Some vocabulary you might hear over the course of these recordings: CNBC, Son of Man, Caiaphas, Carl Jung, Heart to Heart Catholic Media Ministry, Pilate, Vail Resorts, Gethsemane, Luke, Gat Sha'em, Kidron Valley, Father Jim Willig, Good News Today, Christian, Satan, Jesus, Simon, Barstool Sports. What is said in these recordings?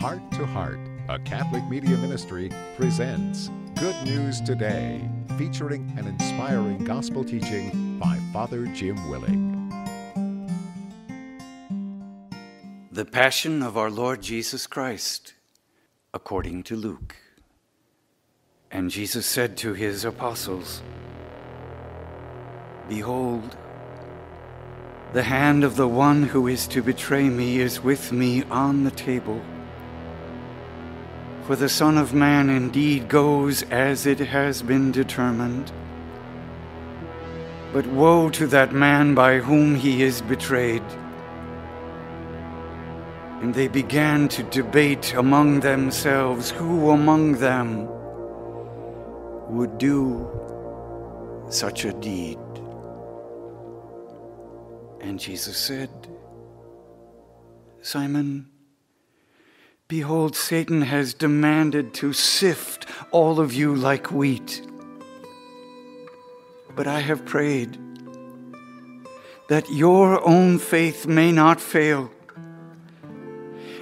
Heart to Heart, a Catholic Media Ministry, presents Good News Today, featuring an inspiring gospel teaching by Father Jim Willig. The Passion of our Lord Jesus Christ, according to Luke. And Jesus said to his apostles, "Behold, the hand of the one who is to betray me is with me on the table. For the Son of Man indeed goes as it has been determined. But woe to that man by whom he is betrayed." And they began to debate among themselves who among them would do such a deed. And Jesus said, "Simon, behold, Satan has demanded to sift all of you like wheat. But I have prayed that your own faith may not fail.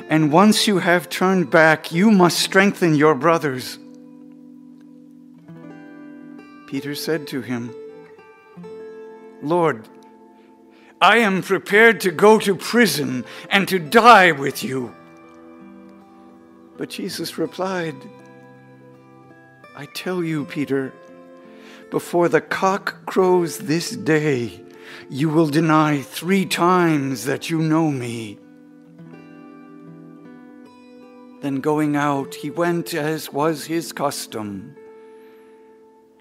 And once you have turned back, you must strengthen your brothers." Peter said to him, "Lord, I am prepared to go to prison and to die with you." But Jesus replied, "I tell you, Peter, before the cock crows this day, you will deny 3 times that you know me." Then going out, he went, as was his custom,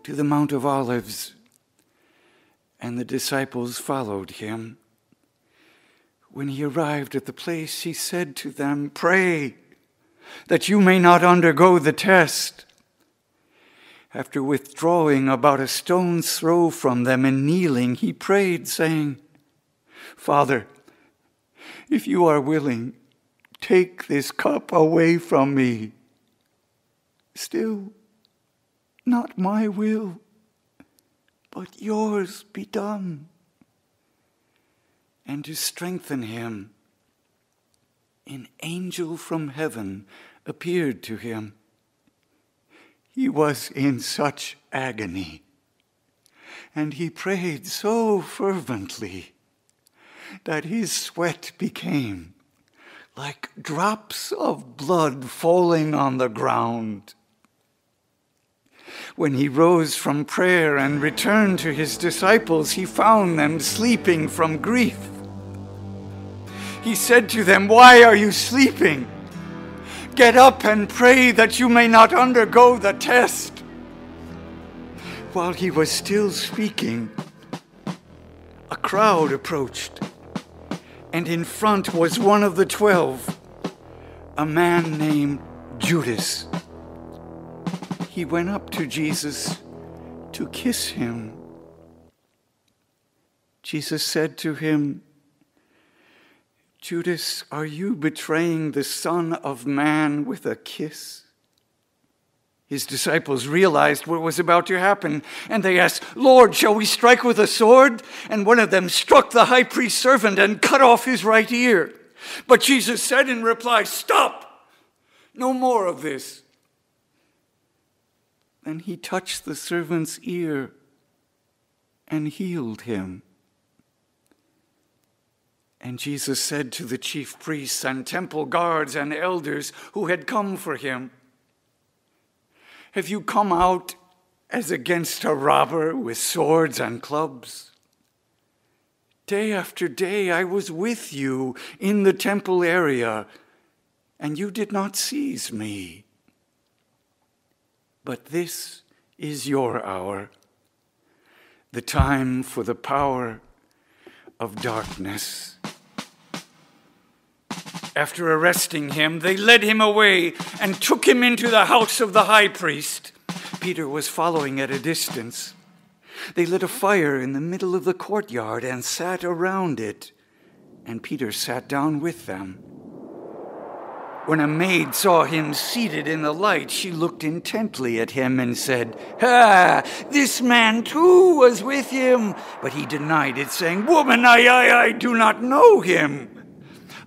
to the Mount of Olives. And the disciples followed him. When he arrived at the place, he said to them, "Pray that you may not undergo the test." After withdrawing about a stone's throw from them and kneeling, he prayed, saying, "Father, if you are willing, take this cup away from me. Still, not my will, but yours be done." And to strengthen him, an angel from heaven appeared to him. He was in such agony, and he prayed so fervently that his sweat became like drops of blood falling on the ground. When he rose from prayer and returned to his disciples, he found them sleeping from grief. He said to them, "Why are you sleeping? Get up and pray that you may not undergo the test." While he was still speaking, a crowd approached, and in front was one of the 12, a man named Judas. He went up to Jesus to kiss him. Jesus said to him, "Judas, are you betraying the Son of Man with a kiss?" His disciples realized what was about to happen, and they asked, "Lord, shall we strike with a sword?" And one of them struck the high priest's servant and cut off his right ear. But Jesus said in reply, "Stop! No more of this." And he touched the servant's ear and healed him. And Jesus said to the chief priests and temple guards and elders who had come for him, "Have you come out as against a robber with swords and clubs? Day after day I was with you in the temple area, and you did not seize me. But this is your hour, the time for the power of darkness." After arresting him, they led him away and took him into the house of the high priest. Peter was following at a distance. They lit a fire in the middle of the courtyard and sat around it, and Peter sat down with them. When a maid saw him seated in the light, she looked intently at him and said, "Ha! This man too was with him." But he denied it, saying, "Woman, I do not know him."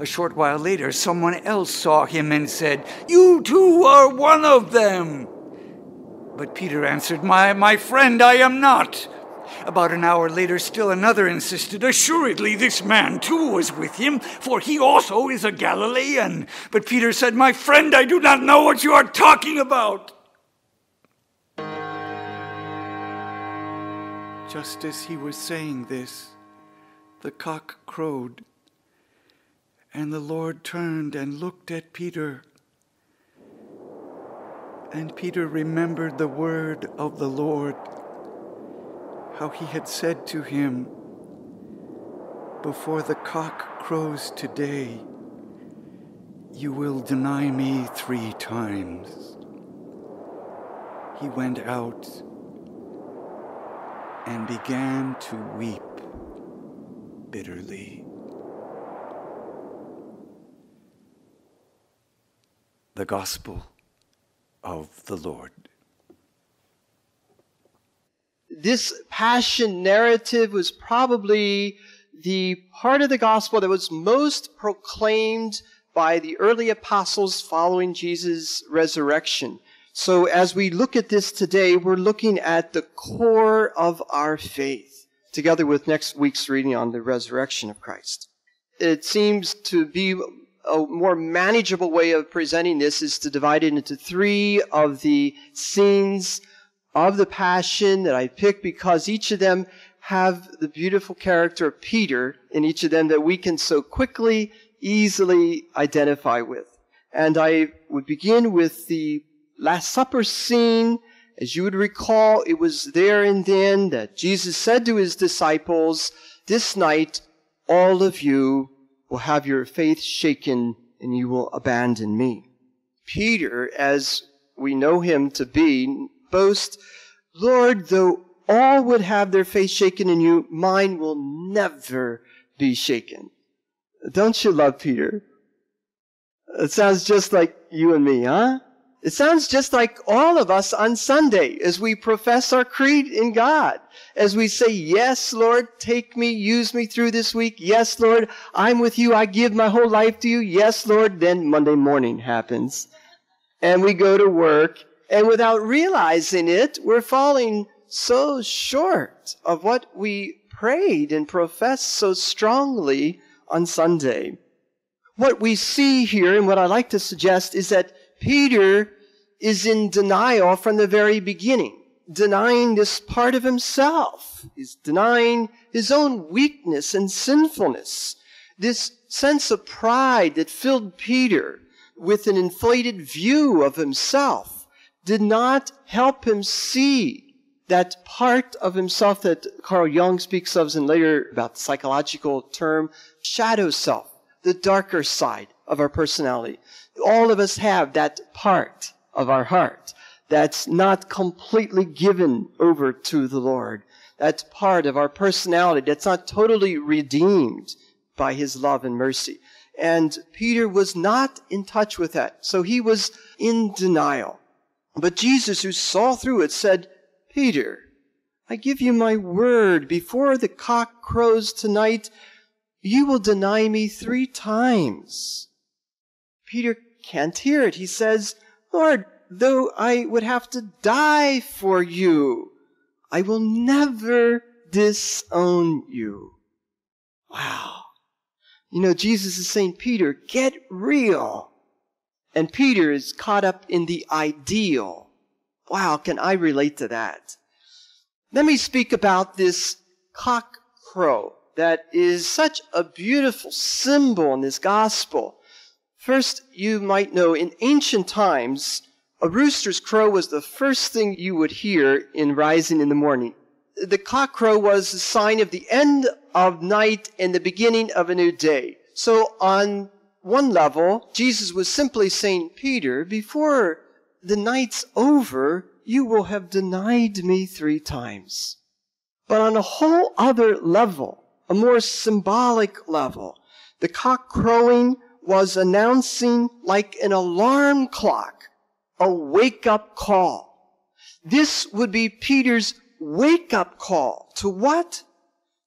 A short while later, someone else saw him and said, "You too are one of them." But Peter answered, My friend, I am not." About an hour later, still another insisted, "Assuredly this man too was with him, for he also is a Galilean." But Peter said, "My friend, I do not know what you are talking about." Just as he was saying this, the cock crowed, and the Lord turned and looked at Peter. And Peter remembered the word of the Lord, how he had said to him, "Before the cock crows today, you will deny me 3 times. He went out and began to weep bitterly. The Gospel of the Lord. This passion narrative was probably the part of the gospel that was most proclaimed by the early apostles following Jesus' resurrection. So as we look at this today, we're looking at the core of our faith, together with next week's reading on the resurrection of Christ. It seems to be a more manageable way of presenting this is to divide it into 3 of the scenes of the Passion that I picked, because each of them have the beautiful character of Peter in each of them that we can so quickly, easily identify with. And I would begin with the Last Supper scene. As you would recall, it was there and then that Jesus said to his disciples, "This night, all of you will have your faith shaken and you will abandon me." Peter, as we know him to be, boasts, "Lord, though all would have their faith shaken in you, mine will never be shaken." Don't you love Peter? It sounds just like you and me, huh? It sounds just like all of us on Sunday as we profess our creed in God, as we say, "Yes, Lord, take me, use me through this week. Yes, Lord, I'm with you. I give my whole life to you. Yes, Lord." Then Monday morning happens and we go to work, and without realizing it, we're falling so short of what we prayed and professed so strongly on Sunday. What we see here, and what I like to suggest, is that Peter is in denial from the very beginning, denying this part of himself. He's denying his own weakness and sinfulness. This sense of pride that filled Peter with an inflated view of himself did not help him see that part of himself that Carl Jung speaks of, and later about the psychological term, shadow self, the darker side of our personality. All of us have that part of our heart that's not completely given over to the Lord. That's part of our personality that's not totally redeemed by his love and mercy. And Peter was not in touch with that. So he was in denial. But Jesus, who saw through it, said, "Peter, I give you my word. Before the cock crows tonight, you will deny me 3 times. Peter can't hear it. He says, "Lord, though I would have to die for you, I will never disown you." Wow. You know, Jesus is saying, "Peter, get real." And Peter is caught up in the ideal. Wow, can I relate to that? Let me speak about this cock crow that is such a beautiful symbol in this gospel. First, you might know, in ancient times, a rooster's crow was the first thing you would hear in rising in the morning. The cockcrow was a sign of the end of night and the beginning of a new day. So on one level, Jesus was simply saying, "Peter, before the night's over, you will have denied me 3 times. But on a whole other level, a more symbolic level, the cock crowing was announcing, like an alarm clock, a wake-up call. This would be Peter's wake-up call. To what?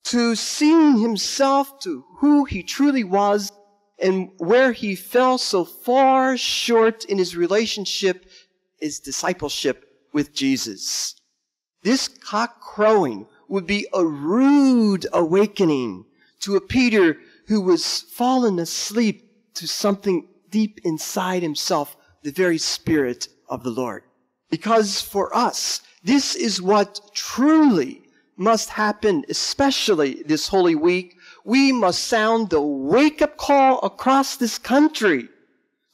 To seeing himself, to who he truly was, and where he fell so far short in his relationship is discipleship with Jesus. This cock crowing would be a rude awakening to a Peter who was fallen asleep to something deep inside himself, the very Spirit of the Lord. Because for us, this is what truly must happen, especially this Holy Week. We must sound the wake-up call across this country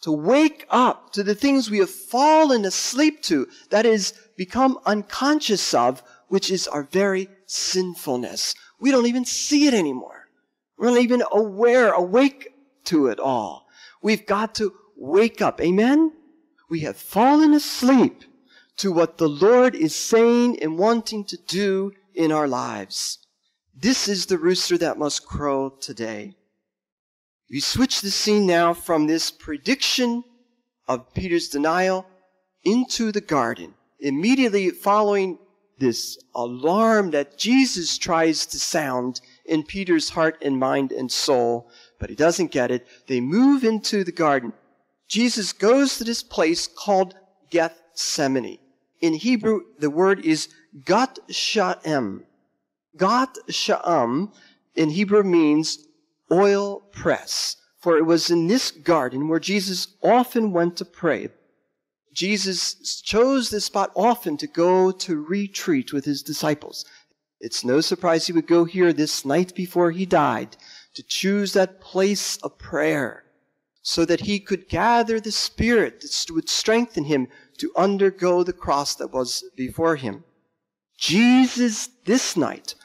to wake up to the things we have fallen asleep to, that is, become unconscious of, which is our very sinfulness. We don't even see it anymore. We're not even aware, awake to it all. We've got to wake up. Amen? We have fallen asleep to what the Lord is saying and wanting to do in our lives. This is the rooster that must crow today. We switch the scene now from this prediction of Peter's denial into the garden. Immediately following this alarm that Jesus tries to sound in Peter's heart and mind and soul, but he doesn't get it, they move into the garden. Jesus goes to this place called Gethsemane. In Hebrew, the word is Gat Sha'em. Gat Sha'em in Hebrew means oil press, for it was in this garden where Jesus often went to pray. Jesus chose this spot often to go to retreat with his disciples. It's no surprise he would go here this night before he died to choose that place of prayer, so that he could gather the Spirit that would strengthen him to undergo the cross that was before him. Jesus this night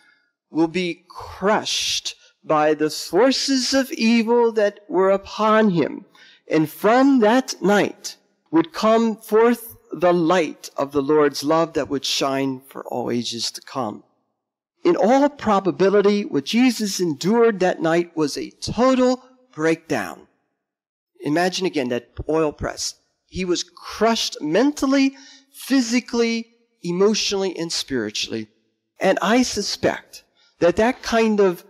will be crushed by the forces of evil that were upon him. And from that night would come forth the light of the Lord's love that would shine for all ages to come. In all probability, what Jesus endured that night was a total breakdown. Imagine again that oil press. He was crushed mentally, physically, emotionally, and spiritually. And I suspect that that kind of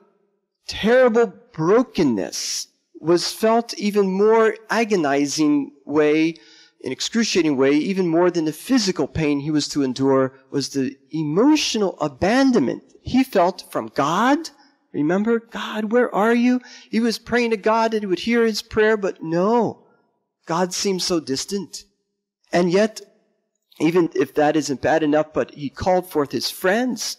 terrible brokenness was felt even more agonizing way, an excruciating way, even more than the physical pain he was to endure, was the emotional abandonment he felt from God. Remember, God, where are you? He was praying to God that he would hear his prayer, but no, God seemed so distant. And yet, even if that isn't bad enough, but he called forth his friends.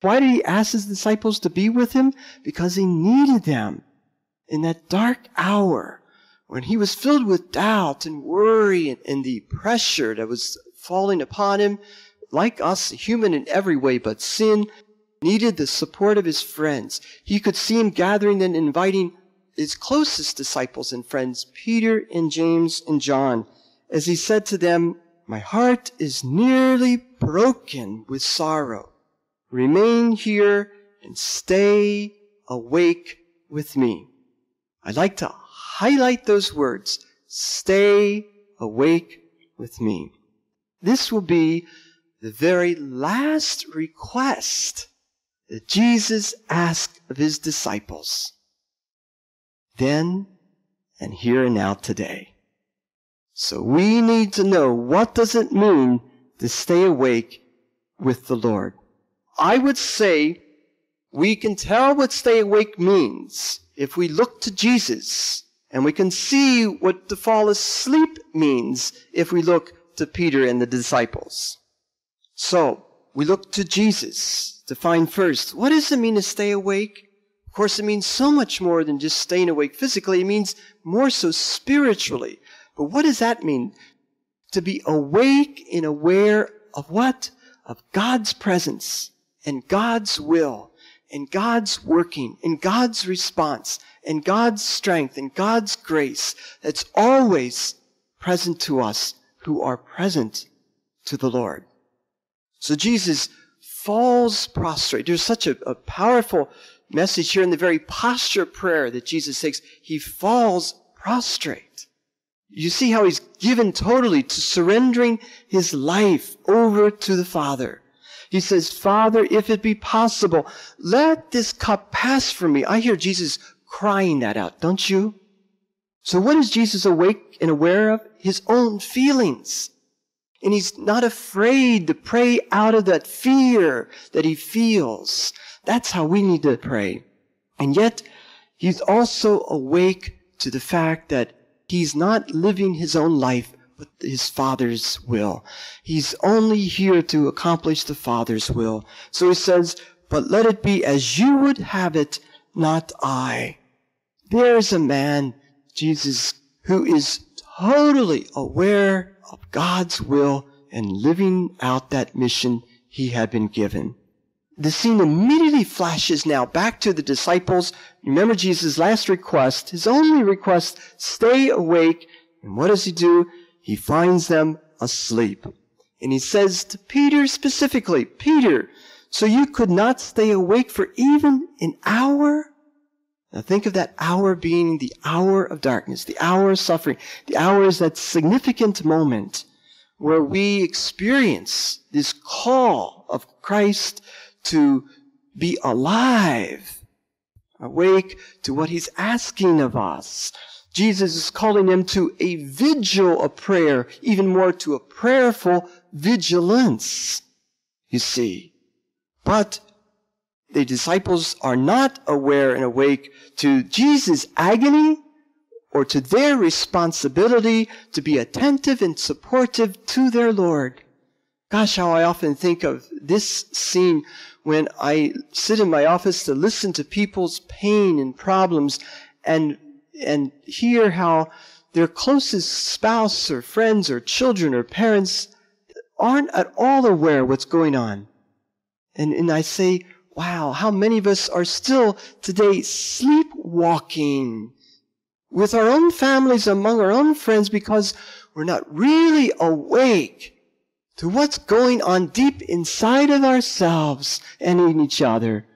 Why did he ask his disciples to be with him? Because he needed them in that dark hour when he was filled with doubt and worry and the pressure that was falling upon him. Like us, human in every way but sin, needed the support of his friends. He could see him gathering and inviting his closest disciples and friends, Peter and James and John, as he said to them, "My heart is nearly broken with sorrow. Remain here and stay awake with me." I'd like to highlight those words, stay awake with me. This will be the very last request that Jesus asked of his disciples, then and here and now today. So we need to know, what does it mean to stay awake with the Lord? I would say we can tell what stay awake means if we look to Jesus, and we can see what to fall asleep means if we look to Peter and the disciples. So we look to Jesus to find first, what does it mean to stay awake? Of course, it means so much more than just staying awake physically. It means more so spiritually. But what does that mean? To be awake and aware of what? Of God's presence and God's will and God's working and God's response and God's strength and God's grace that's always present to us who are present to the Lord. So Jesus falls prostrate. There's such a powerful message here in the very posture of prayer that Jesus takes. He falls prostrate. You see how he's given totally to surrendering his life over to the Father. He says, "Father, if it be possible, let this cup pass from me." I hear Jesus crying that out, don't you? So what is Jesus awake and aware of? His own feelings. And he's not afraid to pray out of that fear that he feels. That's how we need to pray. And yet, he's also awake to the fact that he's not living his own life, but his Father's will. He's only here to accomplish the Father's will. So he says, "But let it be as you would have it, not I." There's a man, Jesus, who is totally aware of God's will and living out that mission he had been given. The scene immediately flashes now back to the disciples. Remember Jesus' last request, his only request, stay awake. And what does he do? He finds them asleep. And he says to Peter specifically, "Peter, so you could not stay awake for even an hour?" Now think of that hour being the hour of darkness, the hour of suffering. The hour is that significant moment where we experience this call of Christ to be alive, awake to what he's asking of us. Jesus is calling them to a vigil of prayer, even more to a prayerful vigilance, you see. But the disciples are not aware and awake to Jesus' agony or to their responsibility to be attentive and supportive to their Lord. Gosh, how I often think of this scene when I sit in my office to listen to people's pain and problems and hear how their closest spouse or friends or children or parents aren't at all aware what's going on. And I say, wow, how many of us are still today sleepwalking with our own families, among our own friends, because we're not really awake to what's going on deep inside of ourselves and in each other.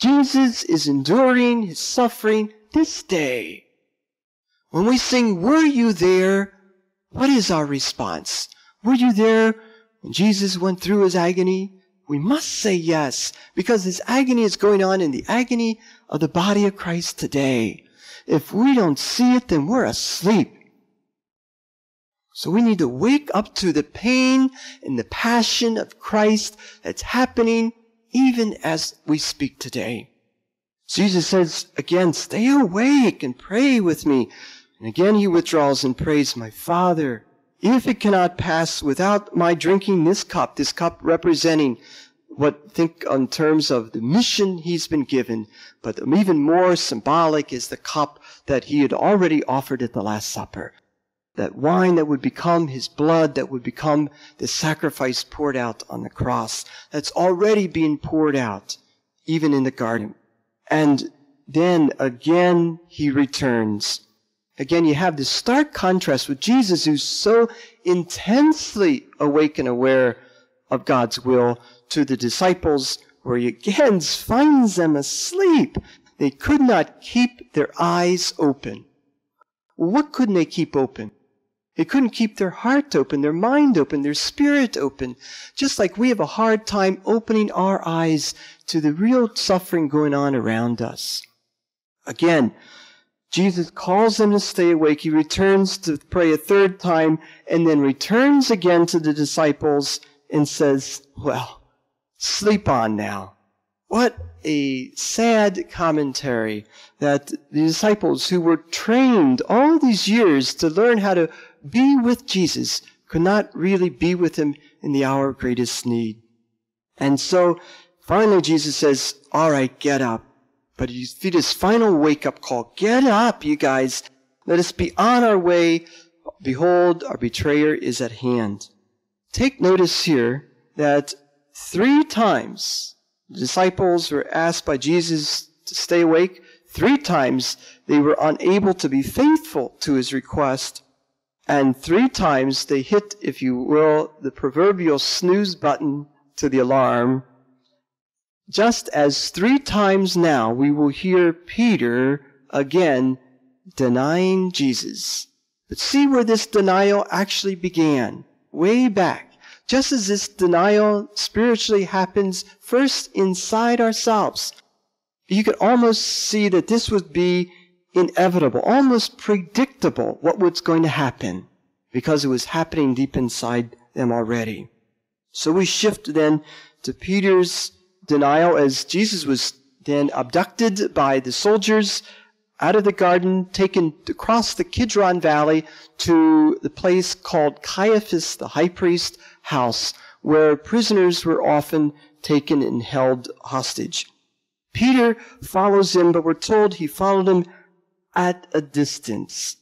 Jesus is enduring his suffering this day. When we sing, "Were you there?" what is our response? Were you there when Jesus went through his agony? We must say yes, because this agony is going on in the agony of the body of Christ today. If we don't see it, then we're asleep. So we need to wake up to the pain and the passion of Christ that's happening even as we speak today. Jesus says, again, stay awake and pray with me. And again he withdraws and prays, "My Father, if it cannot pass without my drinking this cup representing what, think on terms of the mission he's been given, but even more symbolic is the cup that he had already offered at the Last Supper. That wine that would become his blood, that would become the sacrifice poured out on the cross, that's already being poured out, even in the garden." And then again he returns. Again, you have this stark contrast with Jesus, who's so intensely awake and aware of God's will, to the disciples, where he again finds them asleep. They could not keep their eyes open. What couldn't they keep open? They couldn't keep their heart open, their mind open, their spirit open. Just like we have a hard time opening our eyes to the real suffering going on around us. Again, Jesus calls them to stay awake. He returns to pray a third time and then returns again to the disciples and says, "Well, sleep on now." What a sad commentary that the disciples, who were trained all these years to learn how to be with Jesus, could not really be with him in the hour of greatest need. And so finally Jesus says, "All right, get up." But you see this final wake-up call, "Get up, you guys. Let us be on our way. Behold, our betrayer is at hand." Take notice here that 3 times the disciples were asked by Jesus to stay awake. 3 times they were unable to be faithful to his request. And 3 times they hit, if you will, the proverbial snooze button to the alarm. Just as 3 times now we will hear Peter again denying Jesus. But see where this denial actually began, way back. Just as this denial spiritually happens first inside ourselves, you could almost see that this would be inevitable, almost predictable what was going to happen, because it was happening deep inside them already. So we shift then to Peter's denial as Jesus was then abducted by the soldiers out of the garden, taken across the Kidron Valley to the place called Caiaphas, the high priest's house, where prisoners were often taken and held hostage. Peter follows him, but we're told he followed him at a distance.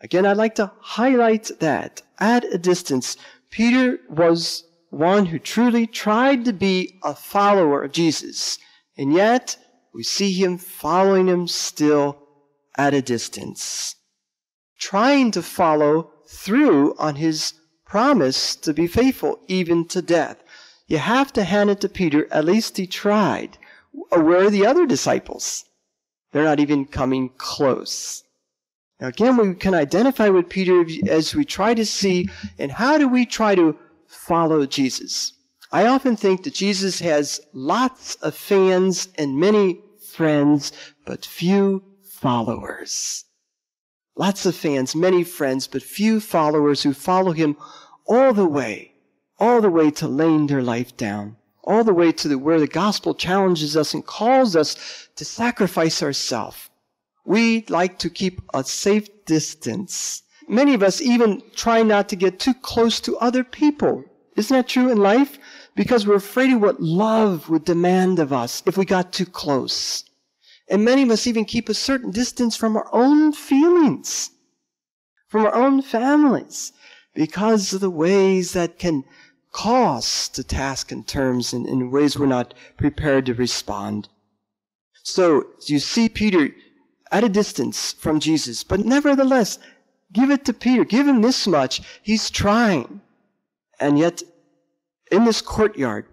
Again, I'd like to highlight that. At a distance, Peter was one who truly tried to be a follower of Jesus, and yet we see him following him still at a distance, trying to follow through on his promise to be faithful even to death. You have to hand it to Peter, at least he tried. Where are the other disciples? They're not even coming close. Now again, we can identify with Peter as we try to see, and how do we try to follow Jesus? I often think that Jesus has lots of fans and many friends, but few followers. Lots of fans, many friends, but few followers who follow him all the way to laying their life down, all the way to where the gospel challenges us and calls us to sacrifice ourselves. We like to keep a safe distance. Many of us even try not to get too close to other people. Isn't that true in life? Because we're afraid of what love would demand of us if we got too close. And many of us even keep a certain distance from our own feelings, from our own families, because of the ways that can cause the task and terms and in ways we're not prepared to respond. So you see Peter at a distance from Jesus, but nevertheless, give it to Peter. Give him this much. He's trying. And yet, in this courtyard,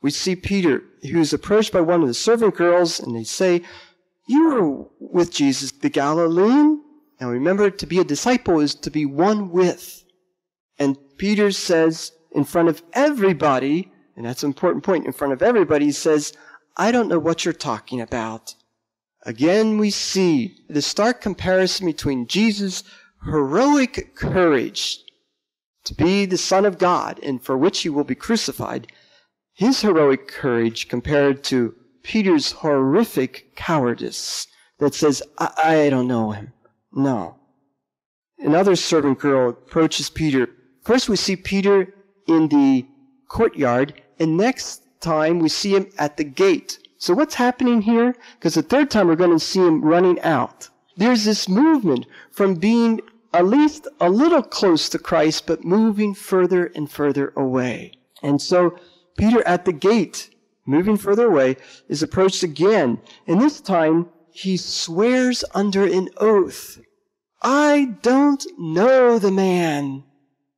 we see Peter, who's approached by one of the servant girls, and they say, "You were with Jesus, the Galilean." Now remember, to be a disciple is to be one with. And Peter says, in front of everybody, and that's an important point, in front of everybody, he says, "I don't know what you're talking about." Again, we see the stark comparison between Jesus' heroic courage to be the Son of God, and for which he will be crucified, his heroic courage compared to Peter's horrific cowardice that says, I don't know him. No. Another servant girl approaches Peter. First, we see Peter in the courtyard, and next time we see him at the gate. So what's happening here? Because the third time we're going to see him running out. There's this movement from being at least a little close to Christ, but moving further and further away. And so Peter at the gate, moving further away, is approached again. And this time, he swears under an oath, "I don't know the man."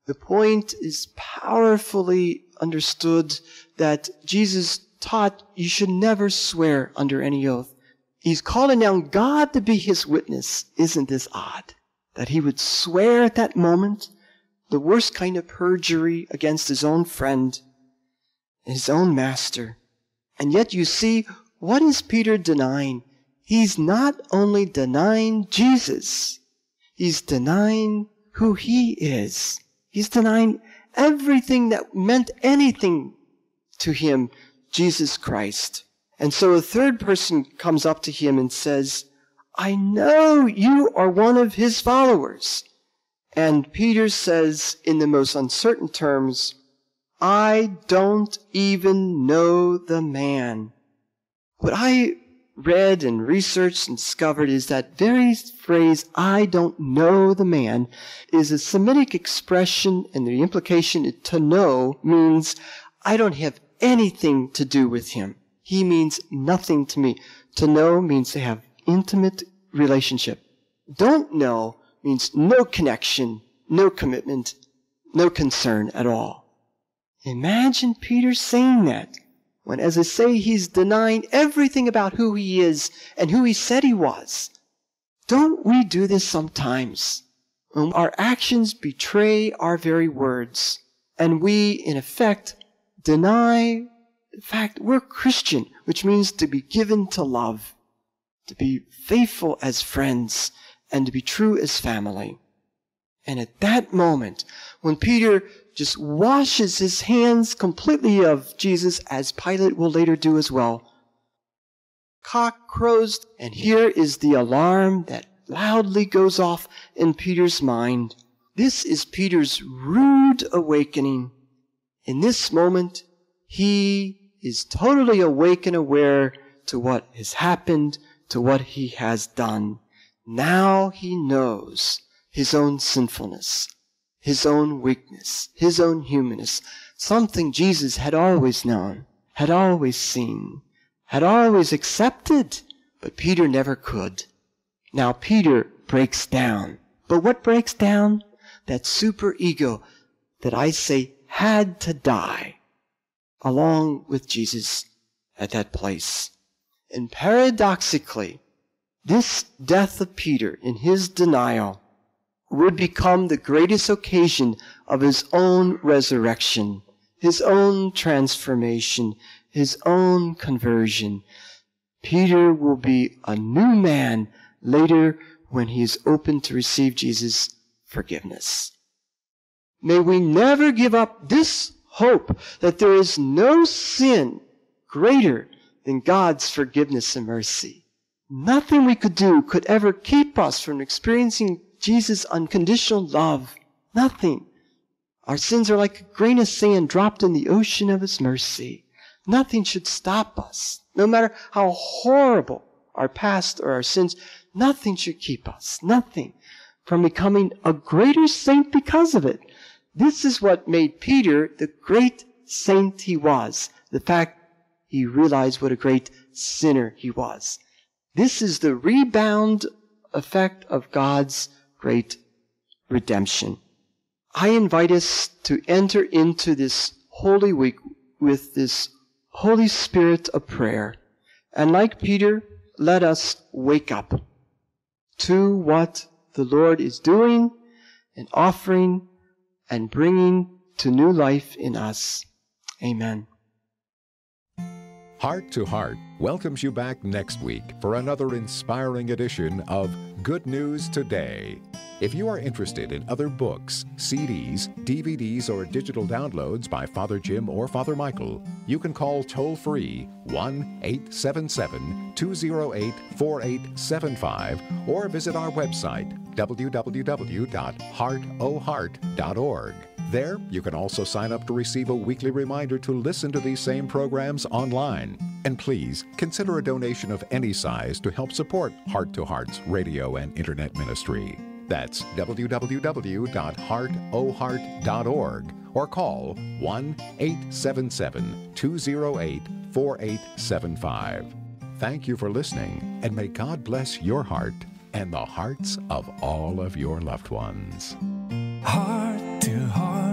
The point is powerfully understood that Jesus taught you should never swear under any oath. He's calling down God to be his witness. Isn't this odd? That he would swear at that moment the worst kind of perjury against his own friend, his own master. And yet you see, what is Peter denying? He's not only denying Jesus, he's denying who he is. He's denying everything that meant anything to him, Jesus Christ. And so a third person comes up to him and says, "I know you are one of his followers." And Peter says in the most uncertain terms, "I don't even know the man." What I read and researched and discovered is that very phrase, "I don't know the man," is a Semitic expression, and the implication to know means I don't have anything to do with him. He means nothing to me. To know means to have intimate relationship. Don't know means no connection, no commitment, no concern at all. Imagine Peter saying that when, as I say, he's denying everything about who he is and who he said he was. Don't we do this sometimes? When our actions betray our very words, and we, in effect, deny the fact we're Christian, which means to be given to love. to be faithful as friends, and to be true as family. And at that moment, when Peter just washes his hands completely of Jesus, as Pilate will later do as well, cock crows, and here is the alarm that loudly goes off in Peter's mind. This is Peter's rude awakening. In this moment, he is totally awake and aware to what has happened, to what he has done. Now he knows his own sinfulness, his own weakness, his own humanness, something Jesus had always known, had always seen, had always accepted, but Peter never could. Now Peter breaks down. But what breaks down? That superego that I say had to die along with Jesus at that place. And paradoxically, this death of Peter in his denial would become the greatest occasion of his own resurrection, his own transformation, his own conversion. Peter will be a new man later when he is open to receive Jesus' forgiveness. May we never give up this hope that there is no sin greater than God's forgiveness and mercy. Nothing we could do could ever keep us from experiencing Jesus' unconditional love. Nothing. Our sins are like a grain of sand dropped in the ocean of His mercy. Nothing should stop us. No matter how horrible our past or our sins, nothing should keep us, nothing, from becoming a greater saint because of it. This is what made Peter the great saint he was, the fact he realized what a great sinner he was. This is the rebound effect of God's great redemption. I invite us to enter into this Holy Week with this Holy Spirit of prayer. And like Peter, let us wake up to what the Lord is doing and offering and bringing to new life in us. Amen. Heart to Heart welcomes you back next week for another inspiring edition of Good News Today. If you are interested in other books, CDs, DVDs, or digital downloads by Father Jim or Father Michael, you can call toll-free 1-877-208-4875 or visit our website, www.heartoheart.org. There, you can also sign up to receive a weekly reminder to listen to these same programs online. And please, consider a donation of any size to help support Heart to Heart's radio and internet ministry. That's www.heartoheart.org or call 1-877-208-4875. Thank you for listening, and may God bless your heart and the hearts of all of your loved ones. Heart to Heart.